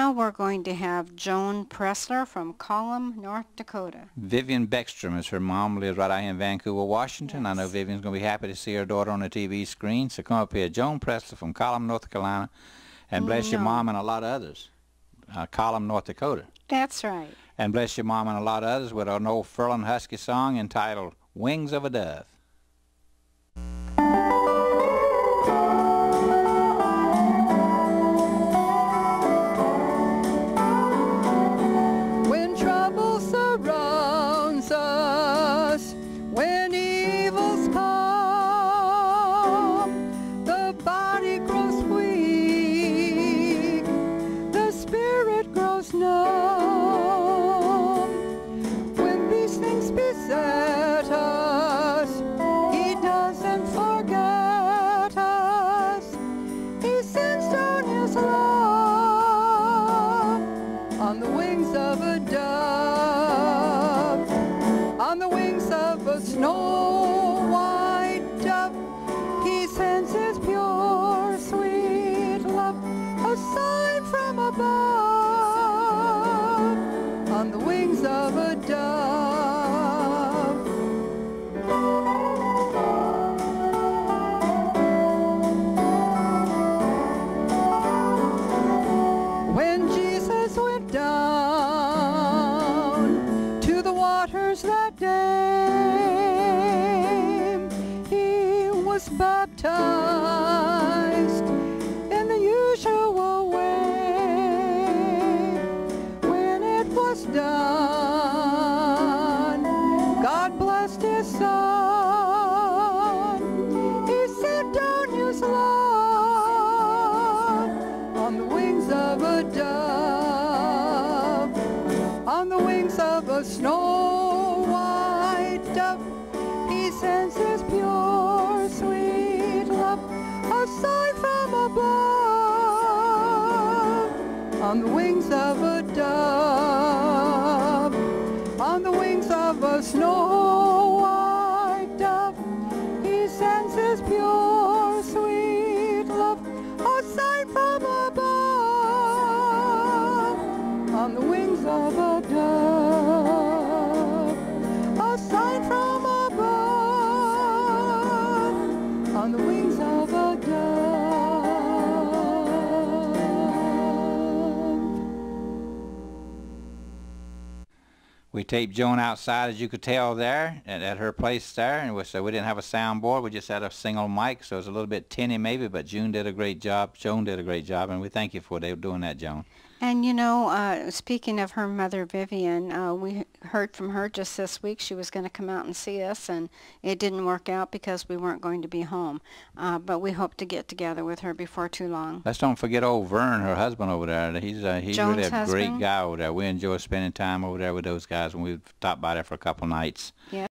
Now we're going to have Joan Presler from Collum, North Dakota. Vivian Beckstrom is her mom, lives right out here in Vancouver, Washington. Yes. I know Vivian's going to be happy to see her daughter on the TV screen, so come up here. Joan Presler from Collum, North Carolina, and bless your mom and a lot of others. Collum, North Dakota. That's right. And bless your mom and a lot of others with an old Ferlin Husky song entitled Wings of a Dove. Baptized in the usual way. When it was done, God blessed his son. He sent down his love on the wings of a dove, on the wings of a snow-white dove. He sends his pure, sweet love, a sign from above, on the wings of a dove, on the wings of a snow-white dove. He sends his pure, sweet love, a sign from above, on the wings of a dove, a sign from above. On the wings of a dove. We taped Joan outside, as you could tell there, at her place there, and so we didn't have a soundboard. We just had a single mic, so it was a little bit tinny maybe, but Joan did a great job. Joan did a great job, and we thank you for doing that, Joan. And you know, speaking of her mother, Vivian, we heard from her just this week. She was going to come out and see us, and it didn't work out because we weren't going to be home. But we hope to get together with her before too long. Let's don't forget old Vern, her husband over there. He's really a great guy over there. We enjoy spending time over there with those guys when we stopped by there for a couple nights. Yeah.